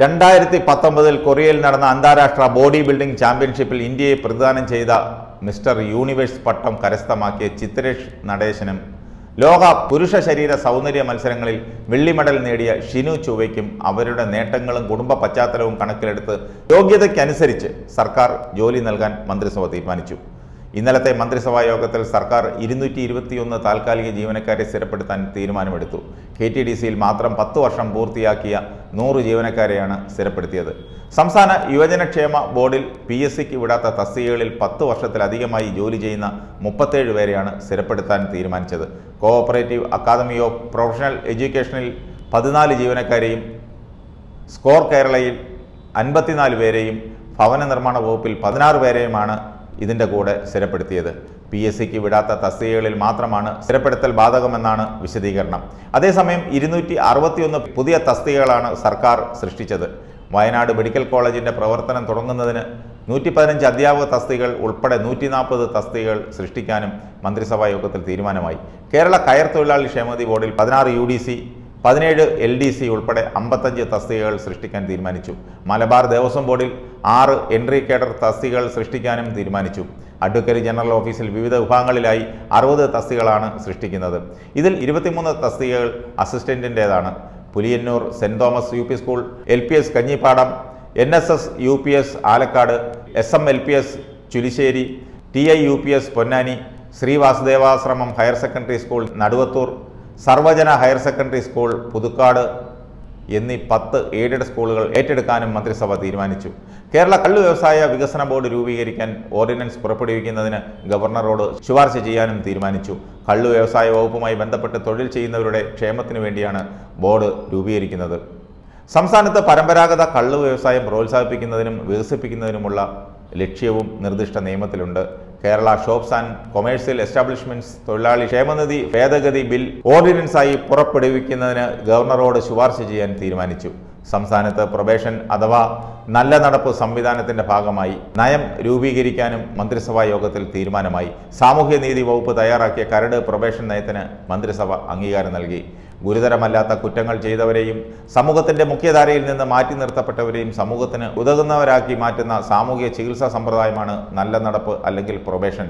2019 കൊറിയയിൽ നടന്ന അന്താരാഷ്ട്ര ബോഡി ബിൽഡിംഗ് ചാമ്പ്യൻഷിപ്പിൽ ഇന്ത്യയെ പ്രതിദാനം ചെയ്ത മിസ്റ്റർ യൂണിവേഴ്സ് പട്ടം കരസ്ഥമാക്കിയ ചിത്രേഷ് നടേശനും ലോക പുരുഷ ശരീര സൗന്ദര്യ മത്സരങ്ങളിൽ വെള്ളി മെഡൽ നേടിയ ഷിനു ചുവയ്ക്കും അവരുടെ നേട്ടങ്ങളും കുടുംബ പശ്ചാത്തലവും കണക്കിലെടുത്ത് യോഗ്യതയ്ക്കനുസരിച്ച് സർക്കാർ ജോലി നൽകാൻ മന്ത്രിസഭ തീരുമാനിച്ചു. ഇന്നലത്തെ മന്ത്രിസഭാ യോഗത്തിൽ സർക്കാർ 221 താൽക്കാലിക ജീവനക്കാരെ സ്ഥിരപ്പെടുത്താൻ തീരുമാനമെടുത്തു. KTDCയിൽ മാത്രം 10 വർഷം പൂർത്തിയാക്കിയ 100 ജീവനക്കാരെയാണ് സ്ഥിരപ്പെടുത്തിയത്. സംസ്ഥാന യുവജനക്ഷേമ ബോർഡിൽ PSCക്ക് വിടാത്ത തസ്തികകളിൽ 10 വർഷത്തിലധികമായി ജോലി ചെയ്യുന്ന 37 പേരെയാണ് സ്ഥിരപ്പെടുത്താൻ തീരുമാനിച്ചത്. കോഓപ്പറേറ്റീവ് അക്കാദമി ഓഫ് പ്രൊഫഷണൽ എഡ്യൂക്കേഷനിൽ 14 ജീവനക്കാരെയും സ്കോർ കേരളയിൽ 54 പേരെയും ഭവന നിർമ്മാണ വകുപ്പിൽ 16 പേരെയുമാണ് ഇതിന്റെ കൂടെ സ്ഥിരപ്പെടുത്തിയത്. PSCക്ക് വിടാത്ത തസ്തികകളിൽ മാത്രമാണ് സ്ഥിരപ്പെടുത്തൽ ബാധകമെന്നാണ് വിശദീകരണം. അതേസമയം 261 പുതിയ തസ്തികകളാണ് സർക്കാർ സൃഷ്ടിച്ചത്. വയനാട് മെഡിക്കൽ കോളേജിന്റെ പ്രവർത്തനം തുടങ്ങുന്നതിന് 115 അധ്യാപക തസ്തികകൾ ഉൾപ്പെടെ 140 തസ്തികകൾ സൃഷ്ടിക്കാനും മന്ത്രിസഭാ യോഗത്തിൽ തീരുമാനമായി. കേരള കയർ തൊഴിലാളി ക്ഷേമനിധി ബോർഡിൽ 16 UDC 17 LDC ഉൾപ്പെടെ 55 തസ്തികകൾ സൃഷ്ടിക്കാൻ തീരുമാനിച്ചു. മലബാർ ദേവസ്വം ബോർഡിൽ 6 എൻട്രി കേഡർ തസ്തികകൾ സൃഷ്ടിക്കാനും തീരുമാനിച്ചു. അഡ്വക്കേറ്റ് ജനറൽ ഓഫീസിൽ വിവിധ വിഭാഗങ്ങളിലായി 60 തസ്തികകളാണ് സൃഷ്ടിക്കുന്നത്. ഇതിൽ 23 തസ്തികകൾ അസിസ്റ്റന്റിൻ്റേതാണ്. Puliyannur cent Thomas UP school, LPS Kanjippadam, NSS UPS Alakkad, SM LPS Chulissery, TI UPS Ponnani, ശ്രീവാസുദേവാശ്രമം higher secondary school Naduvathur, Sarvajana higher secondary school Puthukkad എന്നീ 10 എയ്ഡഡ് സ്കൂളുകൾ ഏറ്റെടുക്കാനും മന്ത്രിസഭ തീരുമാനിച്ചു. കേരള കള്ളു വ്യവസായ വികസന ബോർഡ് രൂപീകരിക്കാൻ ഓർഡിനൻസ് പുറപ്പെടുവിക്കുന്നതിന് ഗവർണറോട് ശുപാർശ ചെയ്യാനും തീരുമാനിച്ചു. കള്ളു വ്യവസായ വകുപ്പുമായി ബന്ധപ്പെട്ട് തൊഴിൽ ചെയ്യുന്നവരുടെ ക്ഷേമത്തിനു വേണ്ടിയാണ് ബോർഡ് രൂപീകരിക്കുന്നത്. സംസ്ഥാനത്ത് പരമ്പരാഗത കള്ളു വ്യവസായം പ്രോത്സാഹിപ്പിക്കുന്നതിനും വികസിപ്പിക്കുന്നതിനുമുള്ള ലക്ഷ്യവും നിർദ്ദിഷ്ട നിയമത്തിലുണ്ട്. Kerala shops and commercial establishments തൊഴിലാളി ക്ഷേമനിധി ഭേദഗതി ബിൽ ഓർഡിനൻസായി പുറപ്പെടുവിക്കുന്നതിന് ഗവർണറോട് ശുപാർശ ചെയ്യാൻ തീരുമാനിച്ചു. സംസ്ഥാനത്ത് പ്രൊബേഷൻ അഥവാ നല്ല നടപ്പ് സംവിധാനത്തിന്റെ ഭാഗമായി നയം രൂപീകരിക്കാനും മന്ത്രിസഭാ യോഗത്തിൽ തീരുമാനമായി. സാമൂഹ്യനീതി വകുപ്പ് തയ്യാറാക്കിയ കരട് പ്രൊബേഷൻ നയത്തിന് മന്ത്രിസഭ അംഗീകാരം നൽകി. ഗുരുതരമല്ലാത്ത കുറ്റങ്ങൾ ചെയ്തവരെയും സമൂഹത്തിന്റെ മുഖ്യധാരയിൽ നിന്ന് മാറ്റി നിർത്തപ്പെട്ടവരെയും സമൂഹത്തിന് ഉതകുന്നവരാക്കി മാറ്റുന്ന സാമൂഹിക ചികിത്സാ സമ്പ്രദായമാണ് നല്ല നടപ്പ് അല്ലെങ്കിൽ പ്രൊബേഷൻ.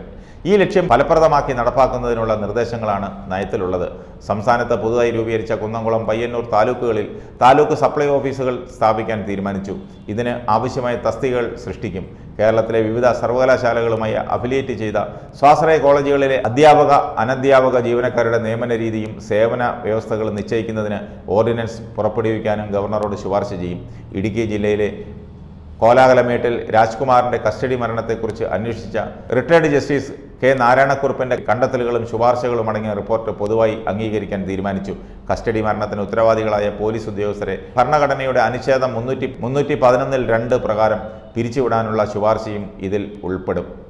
ഈ ലക്ഷ്യം ഫലപ്രദമാക്കി നടപ്പാക്കുന്നതിനുള്ള നിർദ്ദേശങ്ങളാണ് നയത്തിലുള്ളത്. സംസ്ഥാനത്ത് പുതുതായി രൂപീകരിച്ച കുന്നംകുളം, പയ്യന്നൂർ താലൂക്കുകളിൽ താലൂക്ക് സപ്ലൈ ഓഫീസുകൾ സ്ഥാപിക്കാൻ തീരുമാനിച്ചു. ഇതിന് ആവശ്യമായ തസ്തികകൾ സൃഷ്ടിക്കും. കേരളത്തിലെ വിവിധ സർവകലാശാലകളുമായി അഫിലിയേറ്റ് ചെയ്ത സ്വാശ്രയ കോളേജുകളിലെ അധ്യാപക അനധ്യാപക ജീവനക്കാരുടെ നിയമന രീതിയും സേവന വ്യവസ്ഥകളും നിശ്ചയിക്കുന്നതിന് ഓർഡിനൻസ് പുറപ്പെടുവിക്കാനും ഗവർണറോട് ശുപാർശ ചെയ്യും. ഇടുക്കി ജില്ലയിലെ കോലാകലമേട്ടിൽ രാജ്കുമാറിന്റെ കസ്റ്റഡി മരണത്തെക്കുറിച്ച് അന്വേഷിച്ച റിട്ടയർഡ് ജസ്റ്റിസ് K. നാരായണക്കുറുപ്പിന്റെ കണ്ടെത്തലുകളും ശുപാർശകളും അടങ്ങിയ റിപ്പോർട്ട് പൊതുവായി അംഗീകരിക്കാൻ തീരുമാനിച്ചു. കസ്റ്റഡി മരണത്തിന് ഉത്തരവാദികളായ പോലീസ് ഉദ്യോഗസ്ഥരെ ഭരണഘടനയുടെ അനുച്ഛേദം 311(2) പ്രകാരം പിരിച്ചുവിടാനുള്ള ശുപാർശയും ഇതിൽ ഉൾപ്പെടും.